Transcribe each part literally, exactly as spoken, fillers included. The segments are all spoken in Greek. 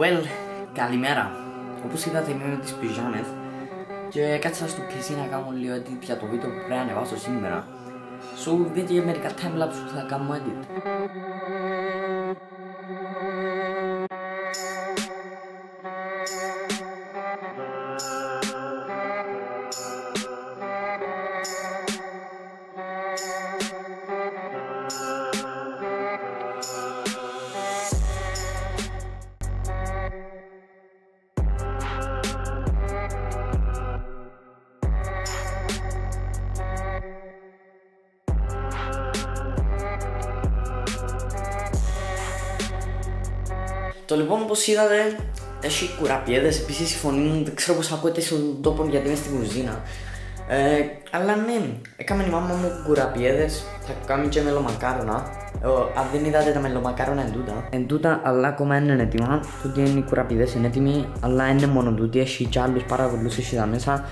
Well, καλημέρα. Όπως είδατε είμαι με τις πιζάμες και κάτσα στο πι σι να κάνω λίγο edit για το βίντεο που πρέπει να ανεβάσω σήμερα. So, δείτε για μερικά timelapse που θα κάνω edit. Το λοιπόν, όπως είδατε, έχει κουραπιέδες. Επίσης η φωνή μου δεν ξέρω πως ακούεται στον τόπο γιατί είμαι στην κουζίνα. ε, Αλλά ναι, έκαμε η μάμα μου κουραπιέδες. Θα κάνουμε και μελομακάρονα. ε, Αν δεν είδατε τα μελομακάρονα εν τούτα Εν τούτα, αλλά ακόμα είναι έτοιμα. Τούτοι είναι οι κουραπιέδες, είναι έτοιμοι. Αλλά είναι μόνο τούτοι, έχει και άλλους πάρα πολλούς εσύ τα μέσα.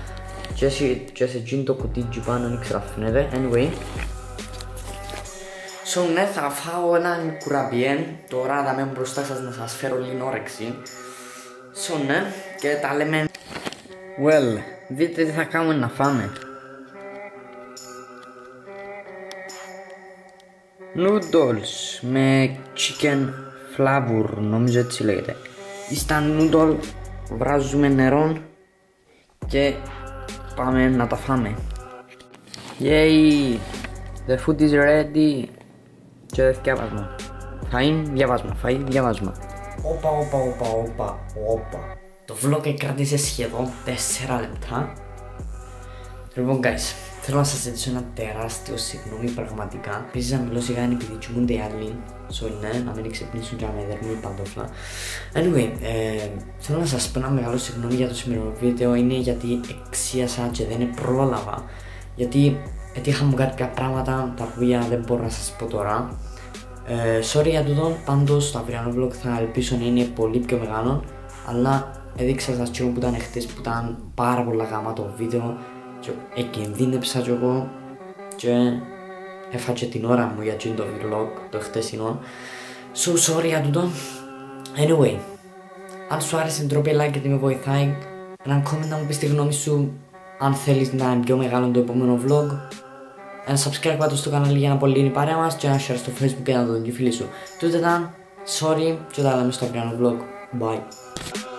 Και εσύ, και σε εκείνο το κουτίτσι πάνω, δεν ξέρω αφήνεται. Anyway, so ναι, θα φάω έναν κουραμπιέν. Τώρα θα με μπροστά σας να σας φέρω λίγο όρεξη. So ναι, και τα λέμε. Well, δείτε τι θα κάνουμε να φάμε. Noodles με chicken flavor, νομίζω έτσι λέγεται. Στα noodle βράζουμε νερό και πάμε να τα φάμε. Yay! The food is ready. Και διαβάσμα. Φαΐν, διαβάσμα. Φαΐν, διαβάσμα. Όπα, όπα, όπα, όπα, όπα. Το vlog κράτησε σχεδόν τέσσερα λεπτά. Λοιπόν, guys, θέλω να σας ζητήσω ένα τεράστιο συγγνώμη πραγματικά. Επίσης, να μιλώ σιγά είναι επειδή τσιμπούνται οι άλλοι. So, ναι, να μην ξυπνήσουν και να με δέρνουν παντόφλα. Anyway, ε, θέλω να σας πω ένα μεγάλο συγγνώμη για το σημερινό βίντεο. Είναι γιατί εξίασα και δεν πρόλαβα. Γιατί έτυχα μου κάποια πράγματα τα οποία δεν μπορώ να σας πω τώρα. ε, Sorry για τούτο, πάντως το αυριανό vlog θα ελπίσω να είναι πολύ πιο μεγάλο. Αλλά έδειξα σας και που ήταν χτες που ήταν πάρα πολλά γαμάτο βίντεο. Και εκκινδύνεψα κι εγώ και έφαγε την ώρα μου για το vlog το χτεσινό. So sorry για τούτο. Anyway, αν σου άρεσε ντροπή like γιατί με βοηθάει. Έναν comment να μου πεις τη γνώμη σου. Αν θέλεις να είναι πιο μεγάλο το επόμενο vlog, ένα subscribe πάντως στο κανάλι για να απολύνει η παρέα μας και ένα share στο facebook για να το δουν και οι φίλοι σου. Τούτε ήταν, sorry και τα λέμε στο αυριανό vlog, bye.